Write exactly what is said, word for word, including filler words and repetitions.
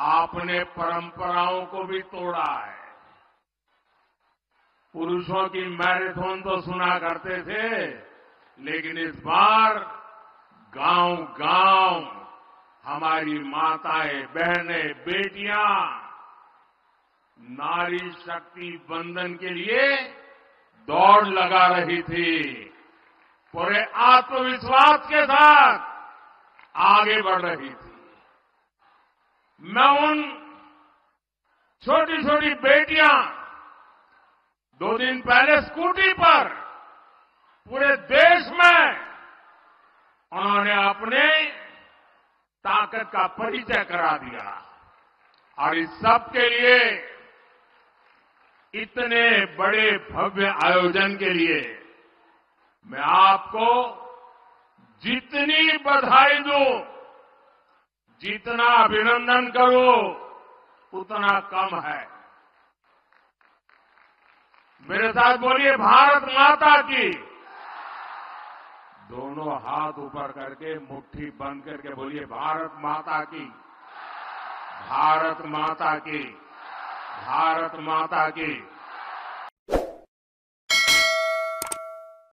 आपने परंपराओं को भी तोड़ा है। पुरुषों की मैराथन तो सुना करते थे, लेकिन इस बार गांव-गांव हमारी माताएं, बहनें, बेटियां नारी शक्ति बंधन के लिए दौड़ लगा रही थी, पूरे आत्मविश्वास के साथ आगे बढ़ रही थी। मैं उन छोटी छोटी बेटियां दो दिन पहले स्कूटी पर पूरे देश में उन्होंने अपने ताकत का परिचय करा दिया। और इस सब के लिए, इतने बड़े भव्य आयोजन के लिए मैं आपको जितनी बधाई दूं, जितना अभिनंदन करूं, उतना कम है। मेरे साथ बोलिए भारत माता की। दोनों हाथ ऊपर करके, मुट्ठी बंद करके बोलिए भारत माता की, भारत माता की, भारत माता की।